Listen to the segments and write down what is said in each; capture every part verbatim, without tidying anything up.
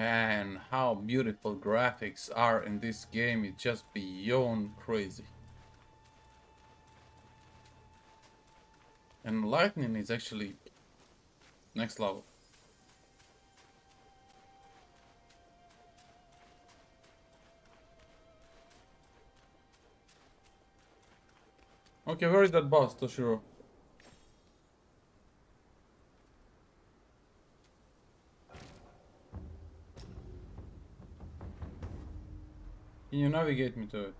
Man, how beautiful graphics are in this game, it's just beyond crazy. And lightning is actually next level. Okay, where is that boss, Toshiro? Can you navigate me to it?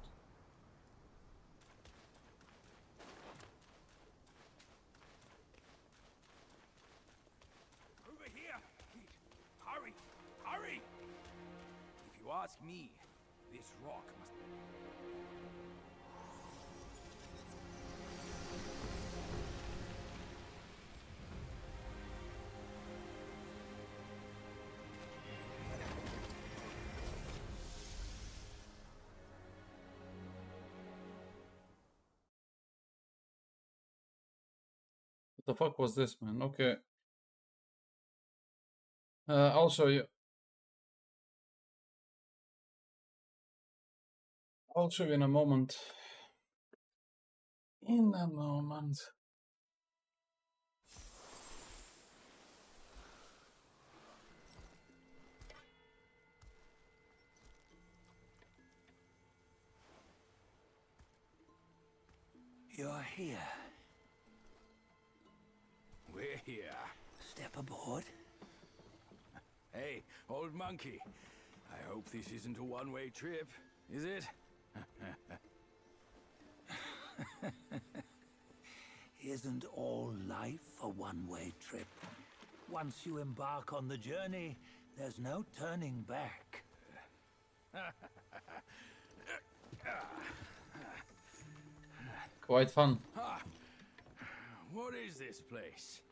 Over here, Pete. Hurry, hurry! If you ask me, this rock must be... What the fuck was this, man? Okay. Uh, I'll show you. I'll show you in a moment. In a moment. You're here. We're here. Step aboard. Hey, old monkey. I hope this isn't a one-way trip, is it? Isn't all life a one-way trip? Once you embark on the journey, there's no turning back. Quite fun. What is this place?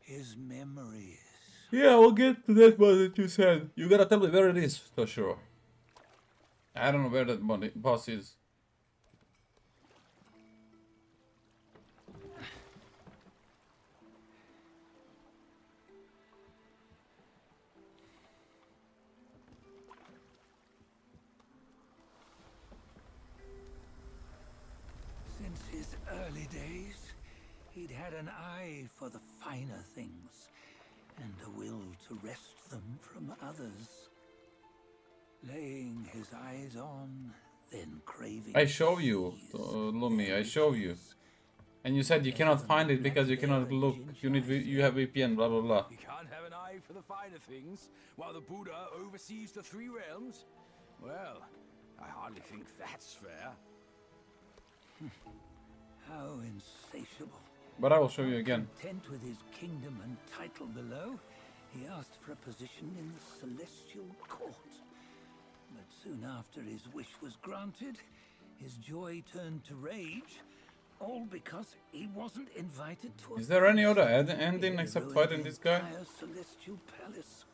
His memories. Yeah, we'll get to that one that you said. You gotta tell me where it is, Toshiro. I don't know where that body, boss is. Since his early days, he'd had an eye for the finer things, and a will to wrest them from others. Laying his eyes on, then craving... I show you, uh, Lumi, I show you. And you said you cannot find it because you cannot look, you need, you have V P N, blah blah blah. You can't have an eye for the finer things, while the Buddha oversees the three realms? Well, I hardly think that's fair. How insatiable. But I will show you again. Content with his kingdom and title below, he asked for a position in the celestial court. But soon after his wish was granted, his joy turned to rage, all because he wasn't invited to a... Is there any other ending except fighting this guy? Celestial palace.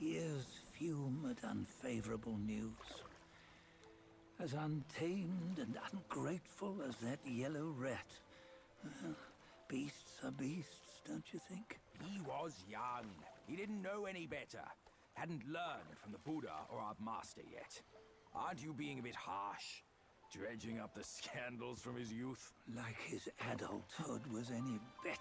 Ears fume at unfavorable news. As untamed and ungrateful as that yellow rat. Well, beasts are beasts, don't you think? He was young. He didn't know any better. Hadn't learned from the Buddha or our master yet. Aren't you being a bit harsh? Dredging up the scandals from his youth? Like his adulthood was any better.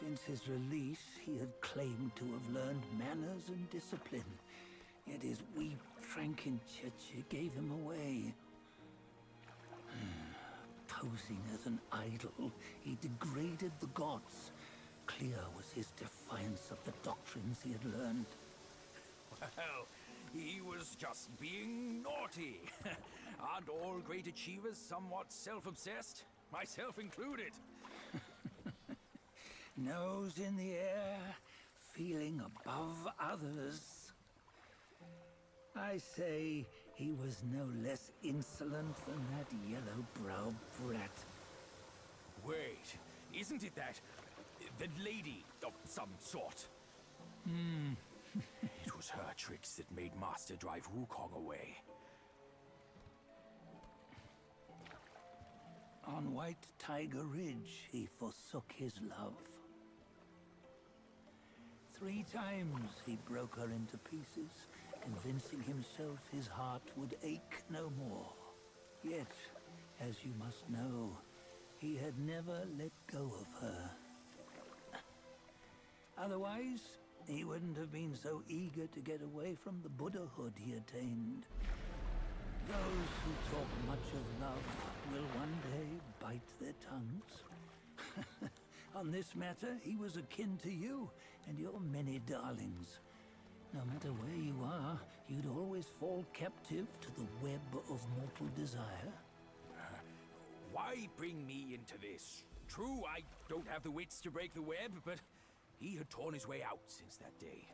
Since his release, he had claimed to have learned manners and discipline. Yet his wee Frankenchurcher gave him away. Posing as an idol, he degraded the gods. Clear was his defiance of the doctrines he had learned. Well, he was just being naughty. Aren't all great achievers somewhat self-obsessed? Myself included. Nose in the air, feeling above others. I say he was no less insolent than that yellow-browed brat. Wait, isn't it that... that lady of some sort? Hmm. It was her tricks that made Master drive Wukong away. On White Tiger Ridge, he forsook his love. Three times he broke her into pieces, convincing himself his heart would ache no more. Yet, as you must know, he had never let go of her. Otherwise, he wouldn't have been so eager to get away from the Buddhahood he attained. Those who talk much of love will one day bite their tongues. On this matter, he was akin to you and your many darlings. No matter where you are, you'd always fall captive to the web of mortal desire. Why bring me into this? True, I don't have the wits to break the web, but he had torn his way out since that day.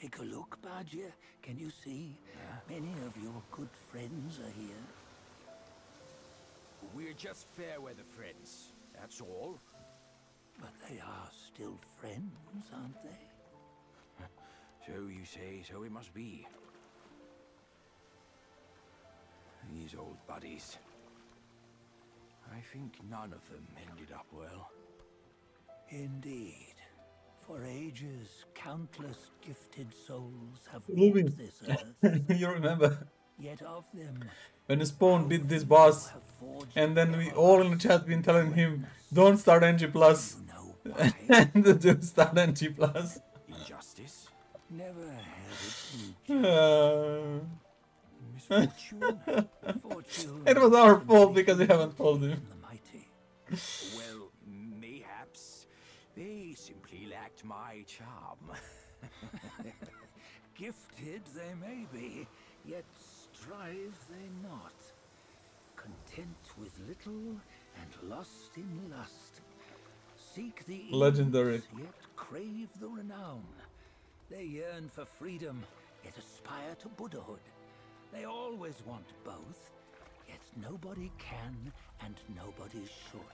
Take a look, Badger. Can you see? Huh? Many of your good friends are here. We're just fair-weather friends, that's all. But they are still friends, aren't they? So you say, so it must be. These old buddies. I think none of them ended up well. Indeed. For ages, countless gifted souls have walked this earth. You remember? Yet of them... When Spawn beat this boss, and then we all in the chat been telling him, don't start N G plus. And the dude start N G plus. Injustice? Never had uh... It was our fault because we haven't told him. Well, mayhaps they simply lacked my charm. Gifted they may be, yet strive they not, content with little and lost in lust, seek the legendary yet crave the renown, they yearn for freedom yet aspire to Buddhahood, they always want both, yet nobody can and nobody's short.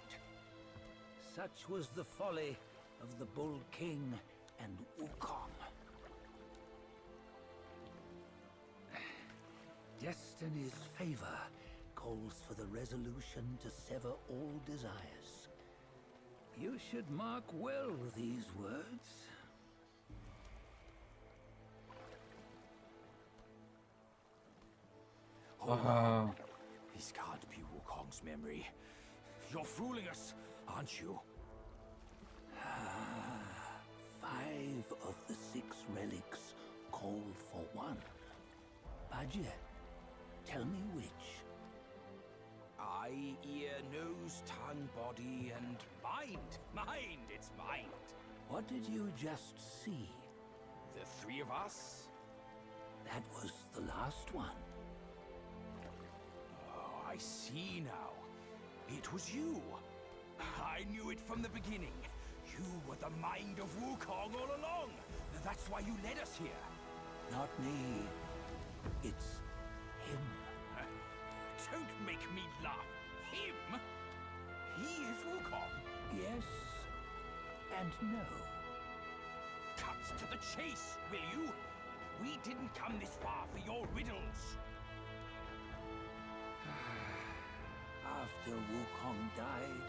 Such was the folly of the Bull King and Wukong. Destiny's favor calls for the resolution to sever all desires. You should mark well these words. Uh-huh. This can't be Wukong's memory. You're fooling us, aren't you? Ah, five of the six relics call for one. Bajie. Tell me which. Eye, ear, nose, tongue, body, and mind. Mind, it's mind. What did you just see? The three of us? That was the last one. Oh, I see now. It was you. I knew it from the beginning. You were the mind of Wukong all along. That's why you led us here. Not me. It's... him. Uh, don't make me laugh. Him? He is Wukong. Yes and no. Cut to the chase, will you? We didn't come this far for your riddles. After Wukong died,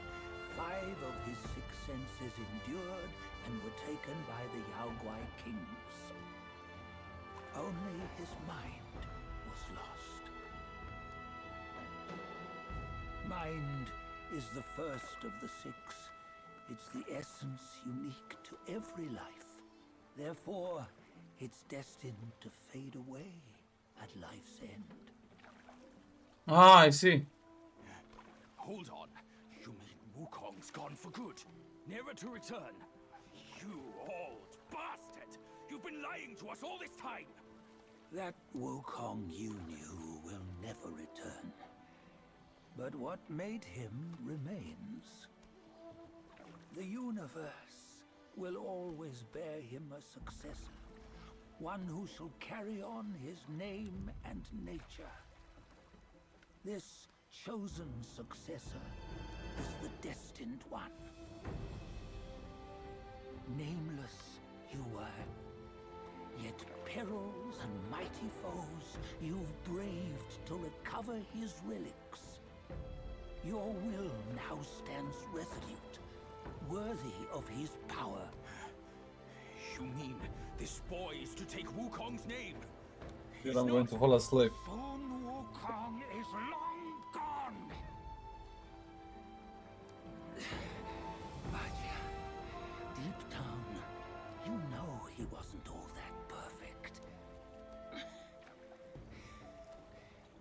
five of his six senses endured and were taken by the Yaoguai kings. Only his mind was lost. Mind is the first of the six. It's the essence unique to every life. Therefore, it's destined to fade away at life's end. Ah, I see. Hold on. You mean Wukong's gone for good, never to return? You old bastard! You've been lying to us all this time! That Wukong you knew will never return. But what made him remains. The universe will always bear him a successor, one who shall carry on his name and nature. This chosen successor is the destined one. Nameless you were, yet perils and mighty foes you've braved to recover his relics. Your will now stands resolute, worthy of his power. You mean this boy is to take Wukong's name? Dude, I'm going to fall asleep. Sun Wukong is long gone. Bajie, deep down, you know he wasn't all that perfect.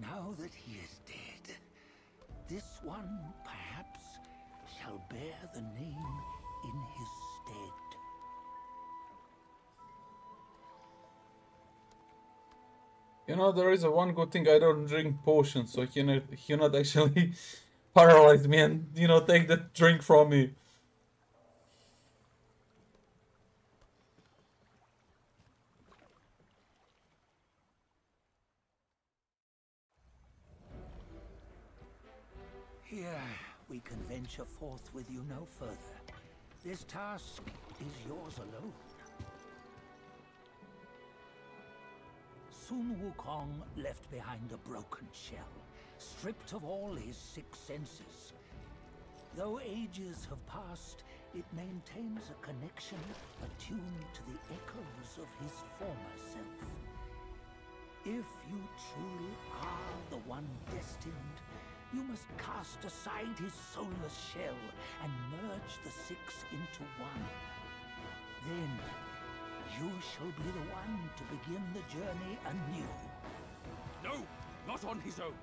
Now that he is dead, this one perhaps shall bear the name in his stead. You know, there is a one good thing, I don't drink potions, so he not, he not actually paralyzed me and, you know, take the drink from me. Here, we can venture forth with you no further. This task is yours alone. Sun Wukong left behind a broken shell, stripped of all his six senses. Though ages have passed, it maintains a connection attuned to the echoes of his former self. If you truly are the one destined, you must cast aside his soulless shell and merge the six into one. Then, you shall be the one to begin the journey anew. No, not on his own.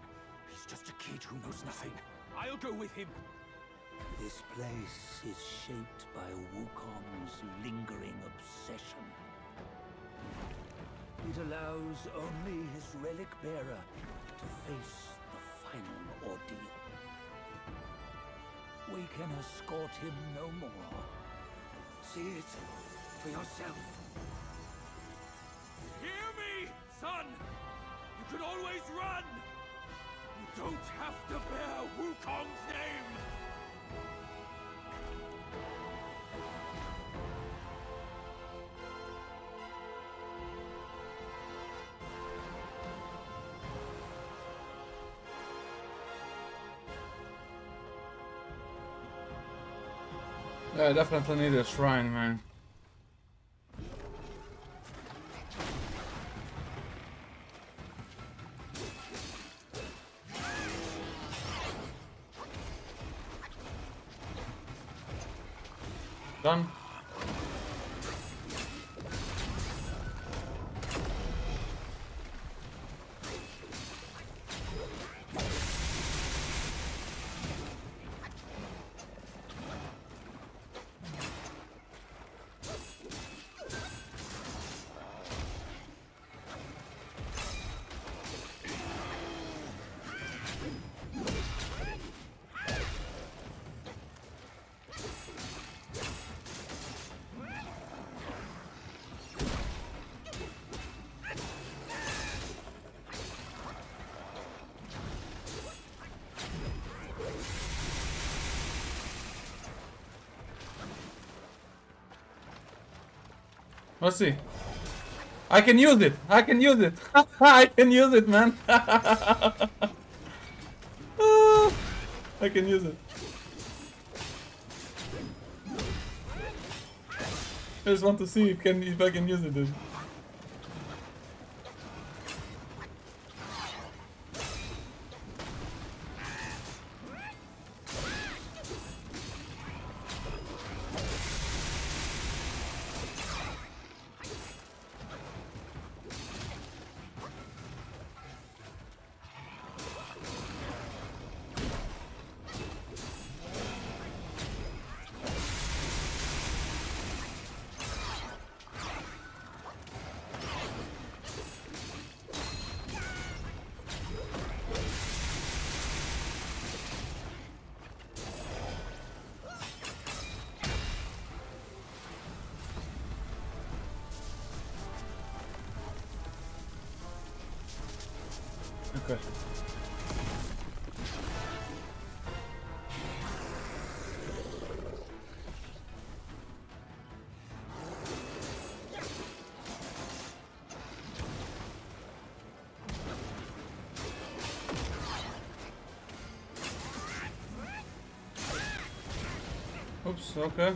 He's just a kid who knows nothing. I'll go with him. This place is shaped by Wukong's lingering obsession. It allows only his relic bearer to face the final ordeal. We can escort him no more. See it for yourself. Hear me, son! You can always run! You don't have to bear Wukong's name! Yeah, I definitely need a shrine, man. Done. Let's see. I can use it. I can use it. I can use it, man. I can use it. I just want to see if, can, if I can use it, dude. Okay. Oops, okay.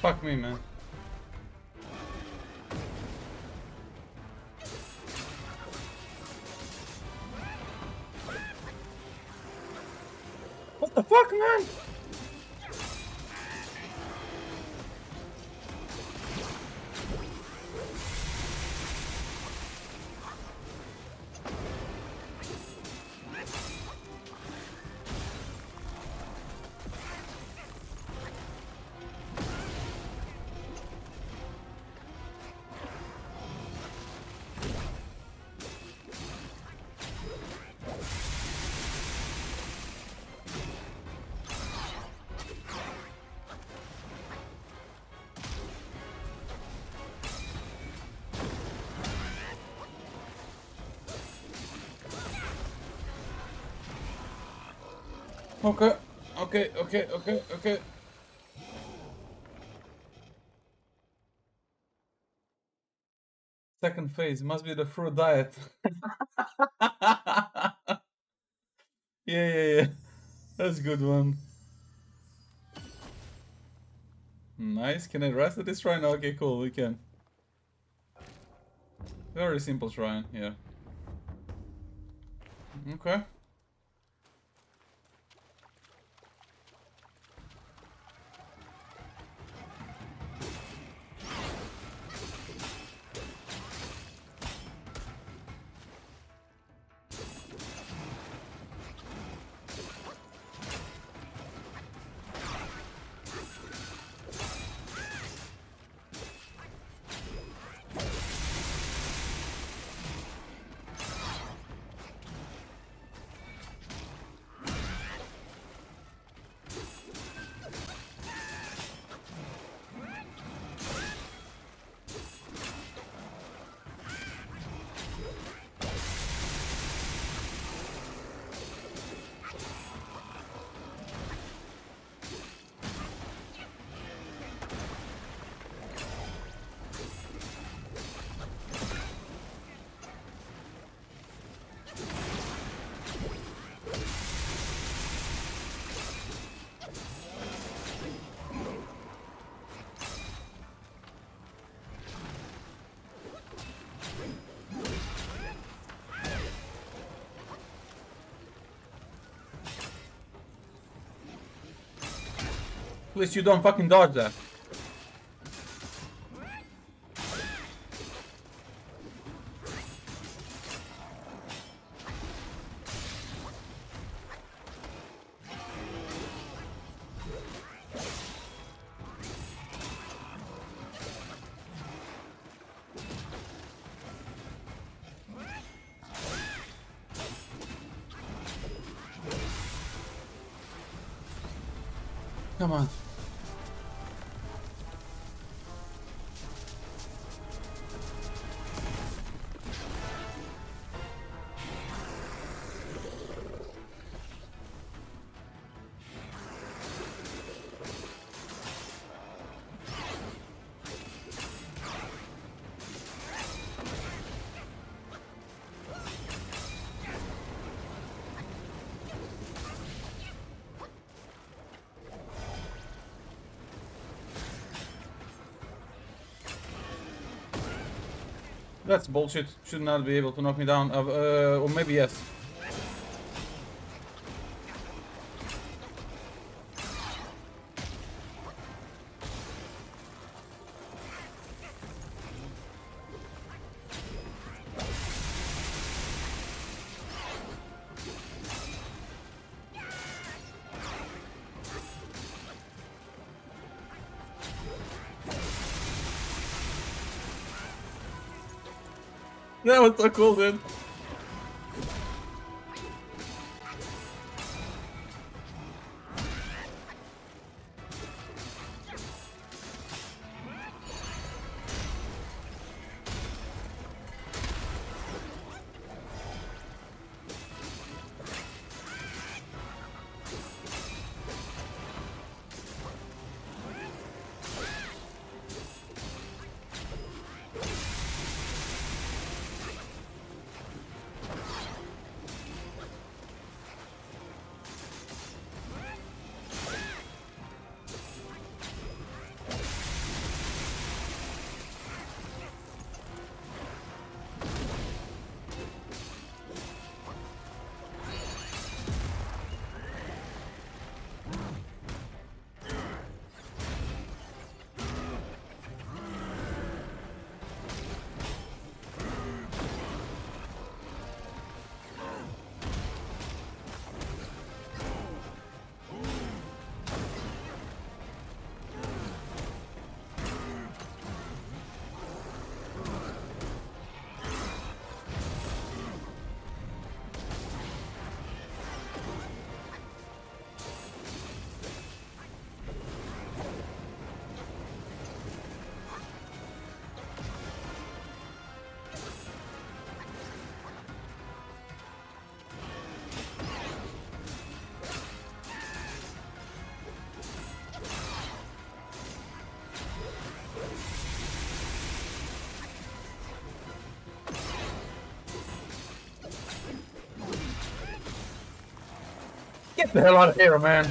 Fuck me, man. What the fuck, man? Okay, okay, okay, okay, okay. Second phase must be the fruit diet. yeah, yeah, yeah. That's a good one. Nice. Can I rest at this shrine? Okay, cool. We can. Very simple shrine. Yeah. Okay. At least you don't fucking dodge that. Come on. That's bullshit. Should not be able to knock me down. Uh, uh, or maybe yes. That was so cool, dude. Get the hell out of here, man.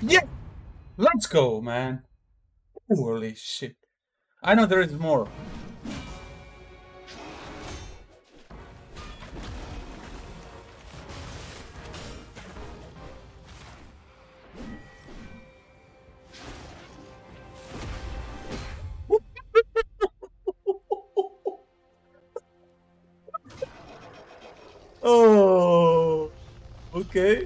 Yeah, let's go, man. Holy shit. I know there is more. Oh, okay.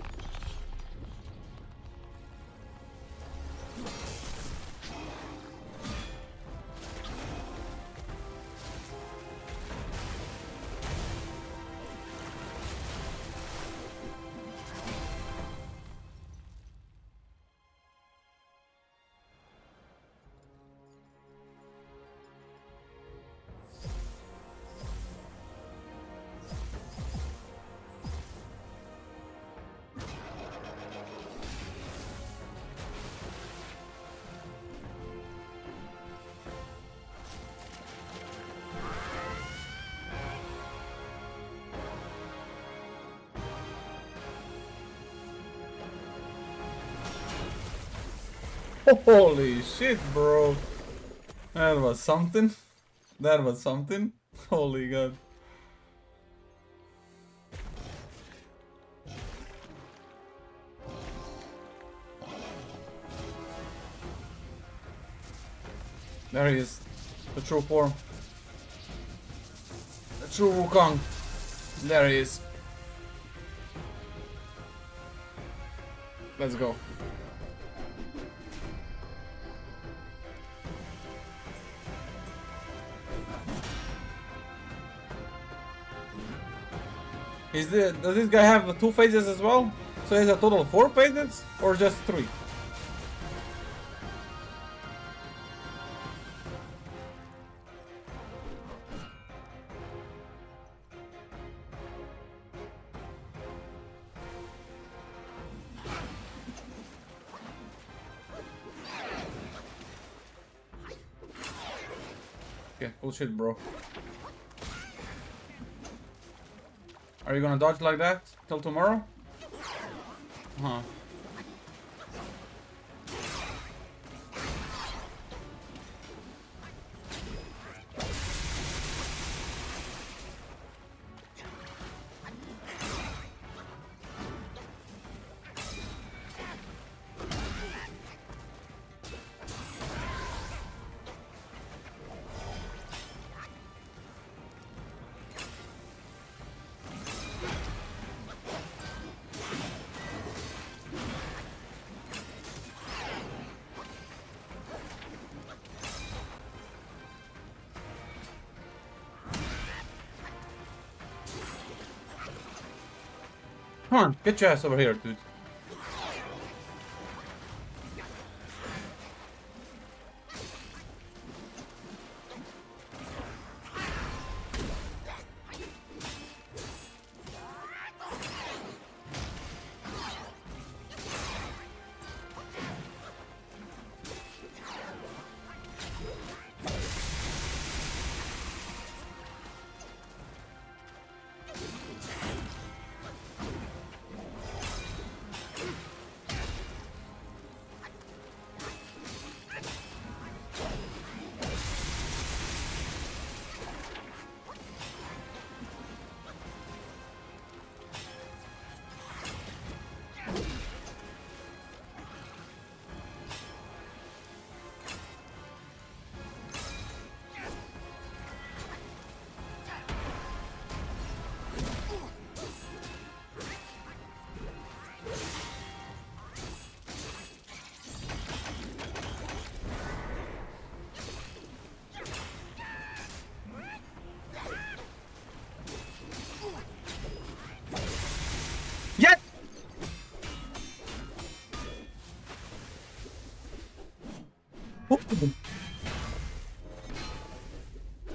Holy shit, bro. That was something. That was something. Holy god. There he is. The true form. The true Wukong. There he is. Let's go. Is the, does this guy have two phases as well? So he has a total of four phases or just three? Okay, cool shit, bro. Are you gonna dodge like that till tomorrow? Huh. Come on, get your ass over here, dude.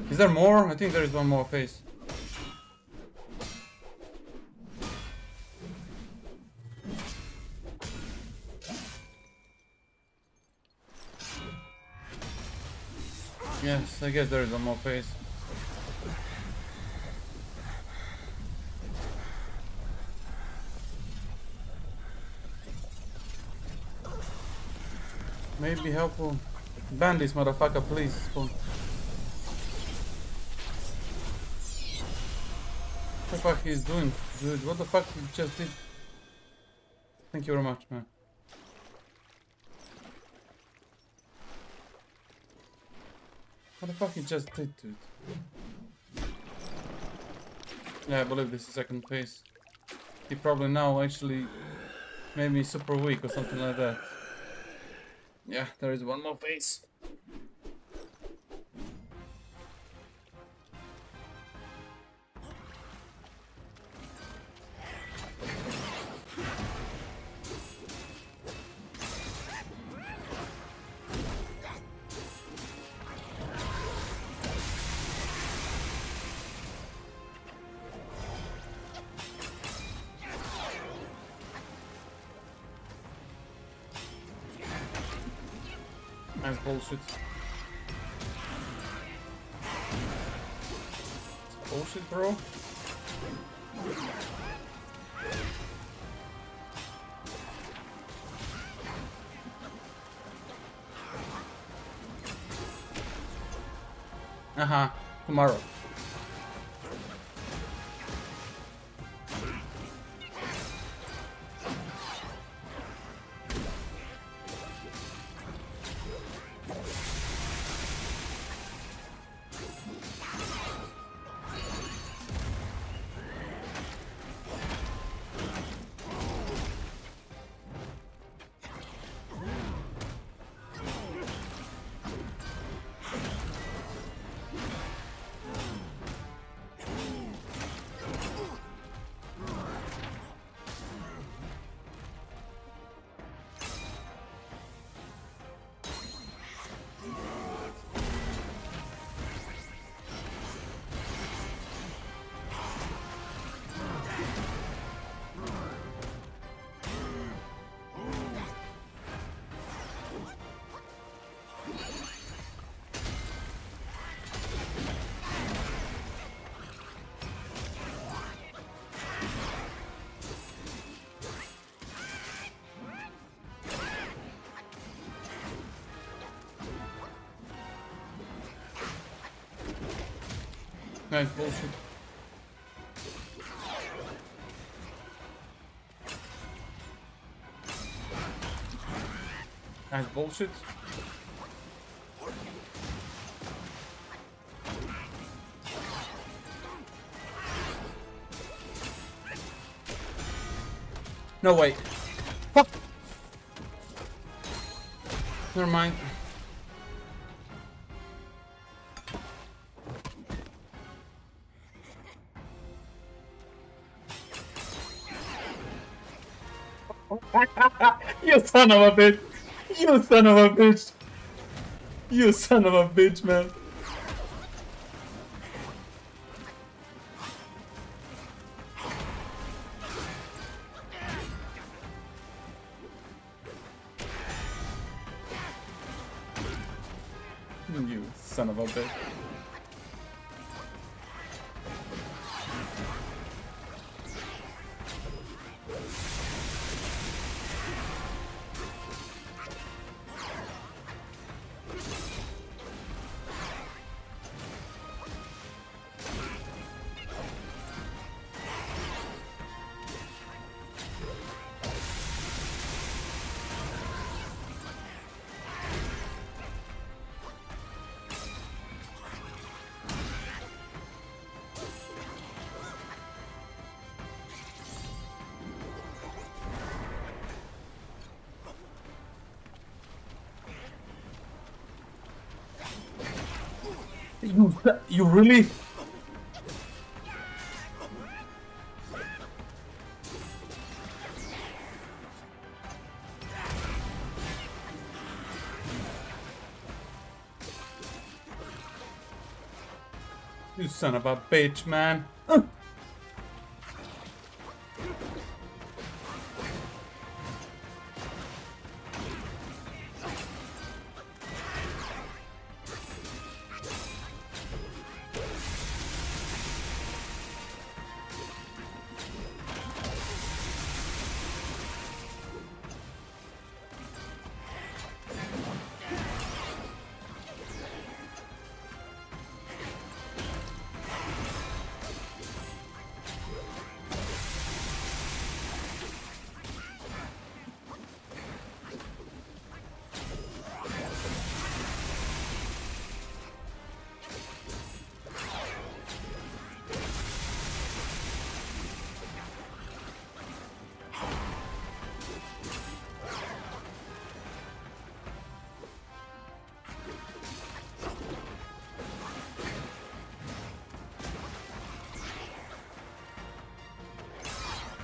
Is there more? I think there is one more phase. Yes, I guess there is one more phase. Maybe helpful. Ban this motherfucker, please. What the fuck he's doing, dude? What the fuck he just did? Thank you very much, man. What the fuck he just did, dude? Yeah, I believe this is second phase. He probably now actually made me super weak or something like that. Yeah, there is one more phase. That's bullshit. That's bullshit, bro. Uh-huh. Tomorrow. That's bullshit. That's bullshit. No, wait. Fuck! Never mind. You son of a bitch! You son of a bitch! You son of a bitch, man! You son of a bitch. You, you really? You son of a bitch, man. Uh.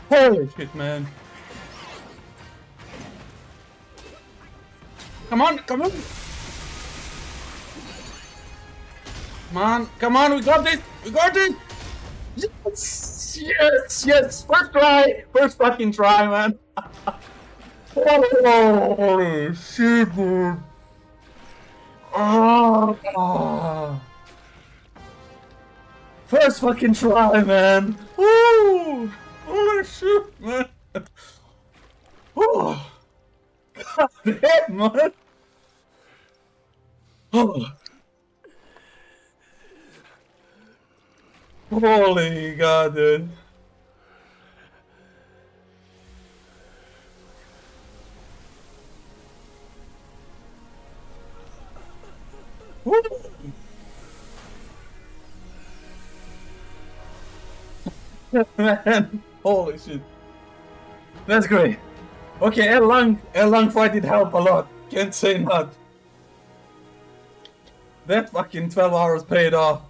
Holy shit, man. Come on, come on. Come on, come on, we got this, we got it. Yes, yes, yes. First try, first fucking try, man. Holy shit, dude. Oh. First fucking try, man. Woo. Holy shit, man! Oh, god damn, man! Oh. Holy god, dude! Woo. Man! Holy shit. That's great. Okay, Erlang, Erlang fight did help a lot. Can't say not. That fucking twelve hours paid off.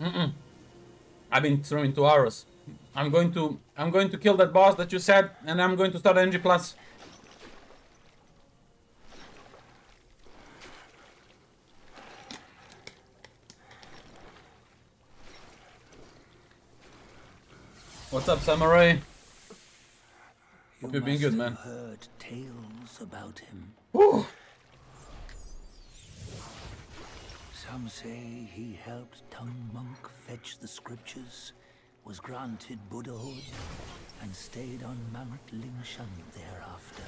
Mm-mm. I've been through in two hours. I'm going to I'm going to kill that boss that you said, and I'm going to start N G plus. What's up, Samurai? Hope you've been good, man. Heard tales about him. Woo. Some say he helped Tung Monk fetch the scriptures, was granted Buddhahood, and stayed on Mount Lingshan thereafter.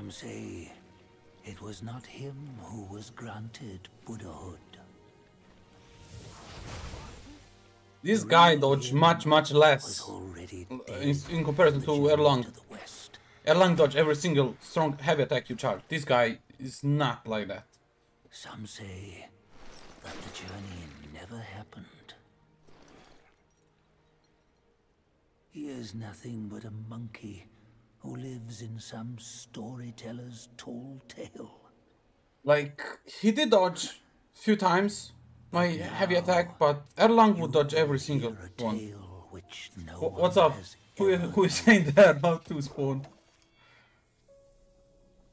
Some say it was not him who was granted Buddhahood. This guy dodged much, much less in, in comparison to Erlang. Erlang dodge every single strong heavy attack you charge. This guy is not like that. Some say that the journey never happened. He is nothing but a monkey who lives in some storyteller's tall tale. Like, he did dodge few times my heavy attack, but Erlang would dodge every single one. Which no What's one up? Who, who is saying there about to spawn?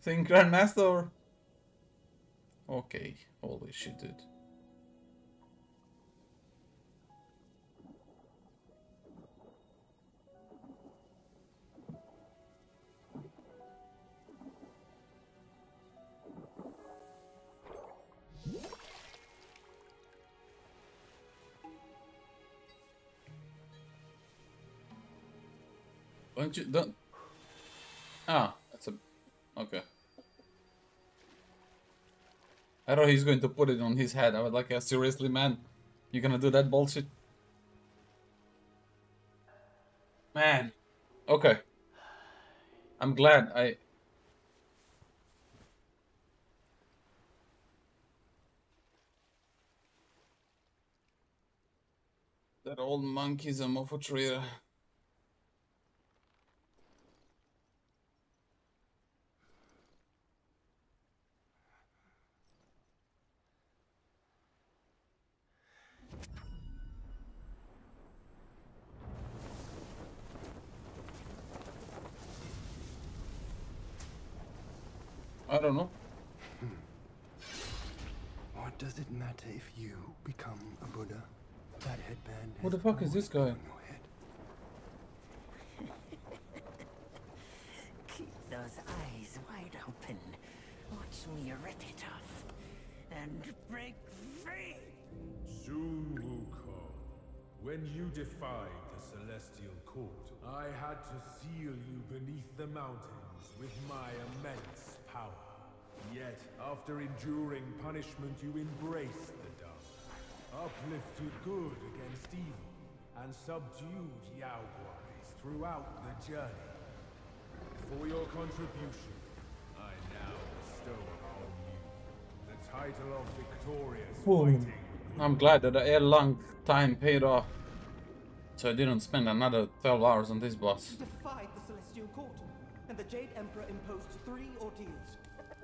Saying Grandmaster? Okay, holy shit, dude. Don't you don't Ah, that's a okay. I know he's going to put it on his head. I was like, yeah, seriously, man, you gonna do that bullshit? Man. Okay. I'm glad I That old monkey's a mofo traitor. I don't know. What does it matter if you become a Buddha? That headband. What the fuck is this guy? Keep those eyes wide open. Watch me rip it off and break free. Sun Wukong, when you defied the celestial court, I had to seal you beneath the mountains with my immense. Yet, after enduring punishment, you embraced the dark, uplifted good against evil, and subdued Yaoguais throughout the journey. For your contribution, I now bestow upon you the title of victorious fighting. I'm glad that a long time paid off, so I didn't spend another twelve hours on this boss. You defied the Celestial Court. And the Jade Emperor imposed three ordeals.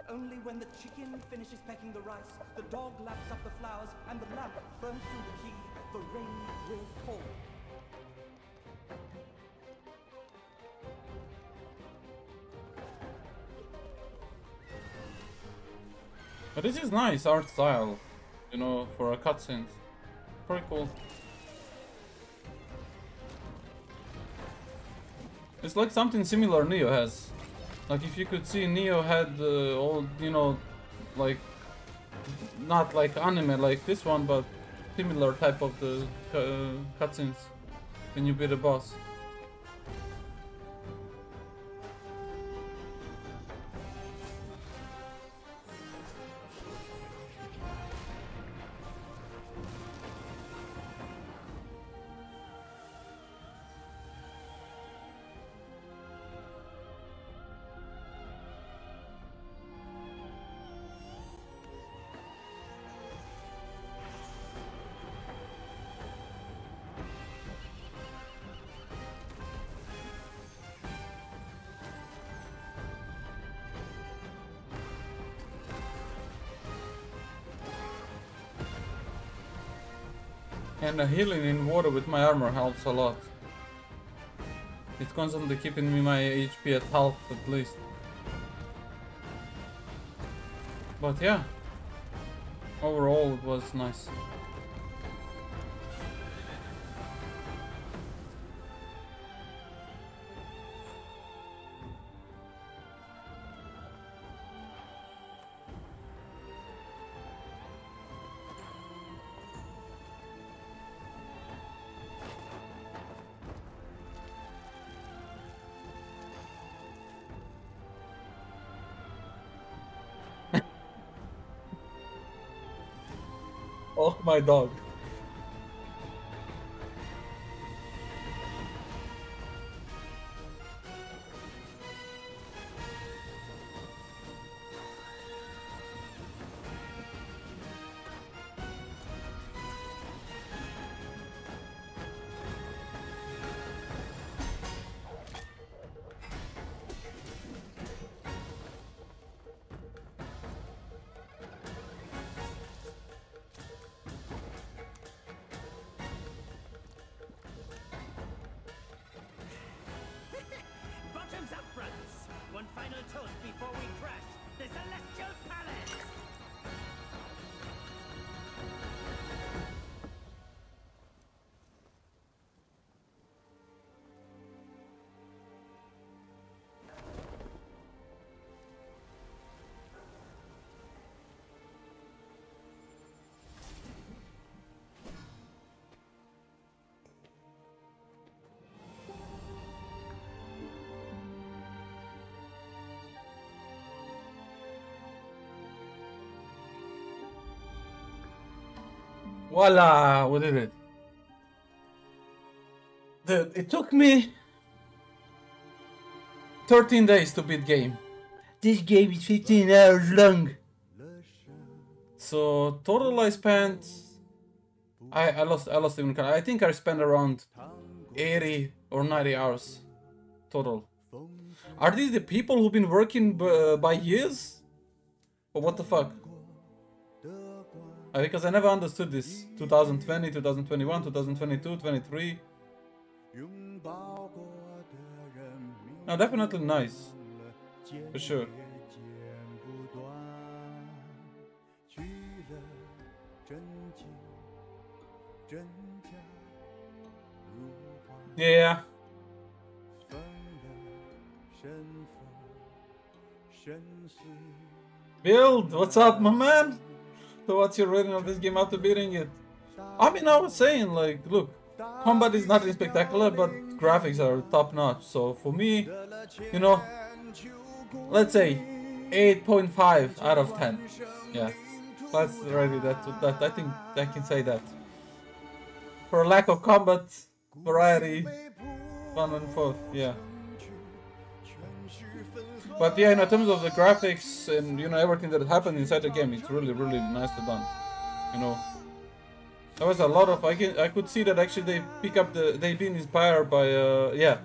Only when the chicken finishes pecking the rice, the dog laps up the flowers, and the lamp burns through the key, the rain will fall. But this is nice art style, you know, for a cutscene. Pretty cool. It's like something similar Neo has. Like if you could see, Neo had uh, all, you know, like, not like anime like this one, but similar type of the uh, cutscenes when you beat a boss. And the healing in water with my armor helps a lot. It's constantly keeping me my H P at half at least. But yeah, overall it was nice. Oh, my dog. Voila! We did it. Dude, it took me thirteen days to beat game. This game is fifteen hours long. So total I spent, I I lost I lost even count. I think I spent around eighty or ninety hours total. Are these the people who've been working uh, by years? Or what the fuck? Because I never understood this. Twenty twenty, twenty twenty-one, twenty twenty-two, twenty-three. No, definitely nice. For sure. Yeah. Build, what's up, my man? So what's your rating of this game after beating it? I mean, I was saying, like, look, combat is nothing spectacular, but graphics are top notch. So for me, you know, let's say eight point five out of ten. Yeah, that's already that. That I think I can say that. For lack of combat, variety, fun and forth. Yeah. But yeah, in terms of the graphics and, you know, everything that happened inside the game, it's really, really nicely done. You know, there was a lot of I can I could see that actually they pick up the they've been inspired by uh, yeah,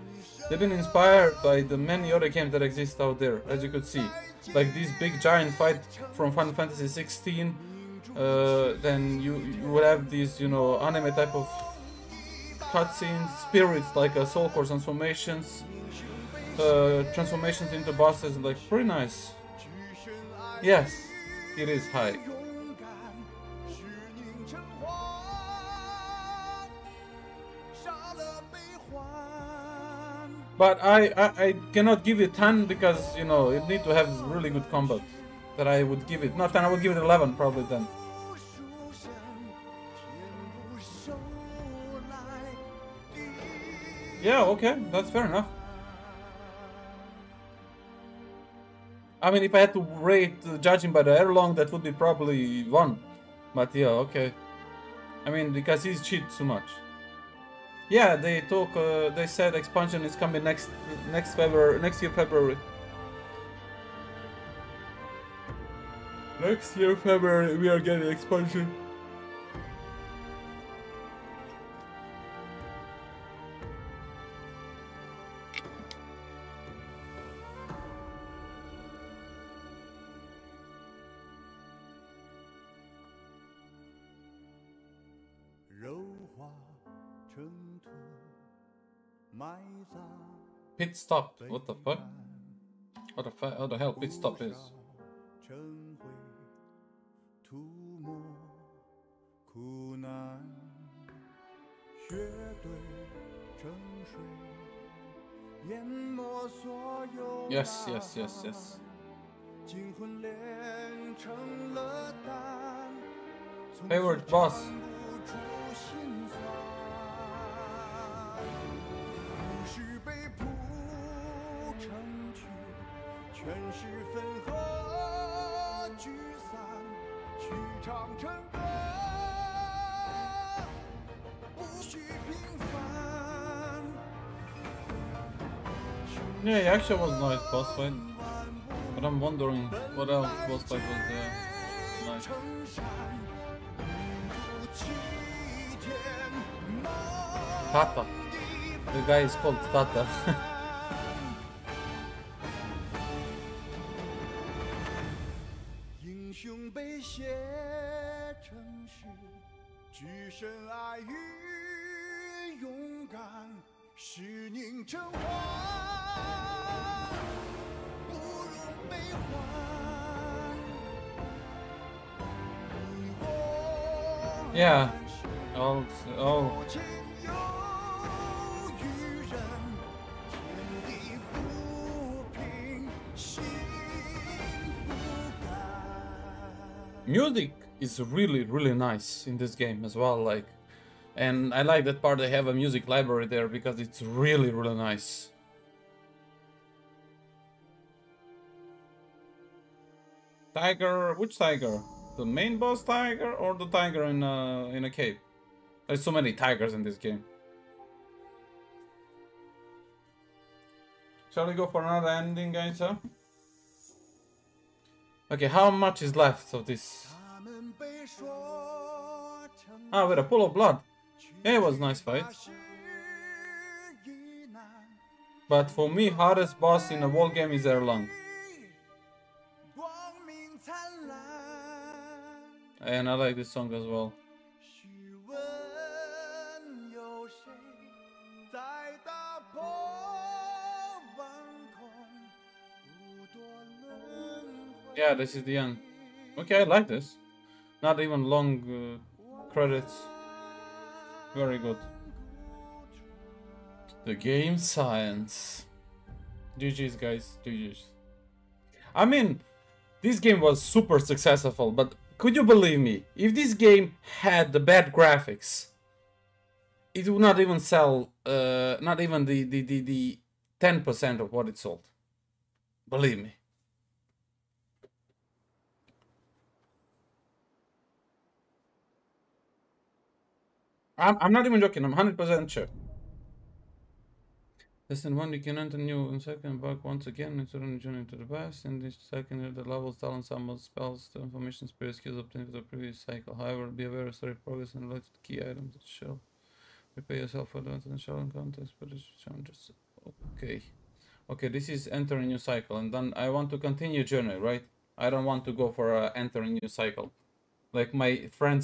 they've been inspired by the many other games that exist out there, as you could see, like this big giant fight from Final Fantasy sixteen. Uh, then you you would have these, you know, anime type of cutscenes, spirits like a soul core transformations. Uh, transformations into bosses, like, pretty nice. Yes, it is high. But I, I, I cannot give it ten because, you know, it need to have really good combat that I would give it. Not ten, I would give it eleven probably then. Yeah, okay, that's fair enough. I mean, if I had to rate, uh, judging by the Erlang, that would be probably one. But yeah, okay. I mean, because he's cheat too much. Yeah, they talk. Uh, they said expansion is coming next, next February, next year February. Next year February, we are getting expansion. Pit stop. What the fuck? What the fuck? How the hell pit stop is? Yes, yes, yes, yes. Favorite boss. Yeah, it actually was a nice boss fight. But I'm wondering what else boss fight was there. Nice. Tata. The guy is called Tata. Yeah. Oh, oh. Music is really, really nice in this game as well. Like, and I like that part. They have a music library there because it's really, really nice. Tiger, which tiger? The main boss tiger or the tiger in a in a cave? There's so many tigers in this game. Shall we go for another ending, guys? Huh? Okay, how much is left of this? Ah, with a pool of blood. Yeah, it was a nice fight. But for me, hardest boss in a whole game is Erlang. And I like this song as well. Yeah, this is the end. Okay, I like this. Not even long uh, credits. Very good. The Game Science. G G's, guys. G G's. I mean, this game was super successful, but could you believe me? If this game had the bad graphics, it would not even sell, uh, not even the the the, the ten percent of what it sold. Believe me. I'm, I'm not even joking, I'm one hundred percent sure. Less than one, you can enter new and second back once again and turn journey to the past. In this second, the levels, talents, summons, spells, the information, spirit, skills obtained for the previous cycle. However, be aware of story progress and select key items that shall prepare yourself for the international contest, but it's challenges. Okay. Okay, this is enter a new cycle, and then I want to continue journey, right? I don't want to go for a enter a new cycle. Like my friends